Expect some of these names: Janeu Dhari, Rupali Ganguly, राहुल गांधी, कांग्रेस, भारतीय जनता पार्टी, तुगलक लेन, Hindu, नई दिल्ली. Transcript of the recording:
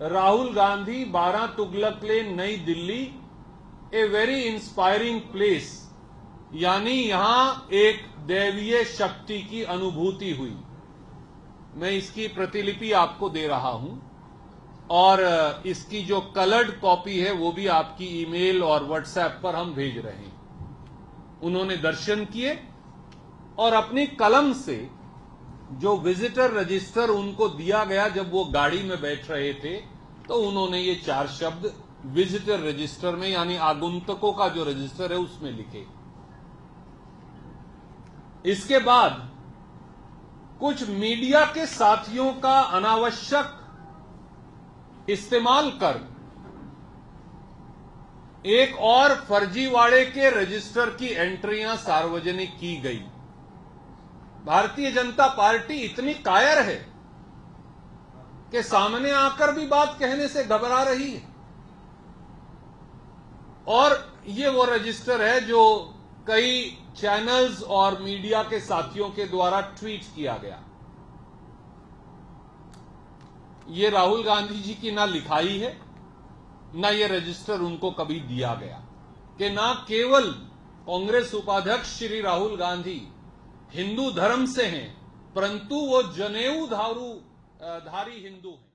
राहुल गांधी 12 तुगलक लेन नई दिल्ली, a very inspiring place, यानी यहां एक दैवीय शक्ति की अनुभूति हुई। मैं इसकी प्रतिलिपि आपको दे रहा हूं और इसकी जो कलर्ड कॉपी है वो भी आपकी ईमेल और व्हाट्सएप पर हम भेज रहे हैं। उन्होंने दर्शन किए और अपनी कलम से जो विजिटर रजिस्टर उनको दिया गया जब वो गाड़ी में बैठ रहे थे, तो उन्होंने ये 4 शब्द विजिटर रजिस्टर में, यानी आगंतुकों का जो रजिस्टर है उसमें लिखे। इसके बाद कुछ मीडिया के साथियों का अनावश्यक इस्तेमाल कर एक और फर्जीवाड़े के रजिस्टर की एंट्रियां सार्वजनिक की गई। भारतीय जनता पार्टी इतनी कायर है कि सामने आकर भी बात कहने से घबरा रही है। और ये वो रजिस्टर है जो कई चैनल्स और मीडिया के साथियों के द्वारा ट्वीट किया गया। ये राहुल गांधी जी की ना लिखाई है, ना ये रजिस्टर उनको कभी दिया गया कि ना केवल कांग्रेस उपाध्यक्ष श्री राहुल गांधी हिंदू धर्म से हैं, परंतु वो जनेऊ धारी हिंदू हैं।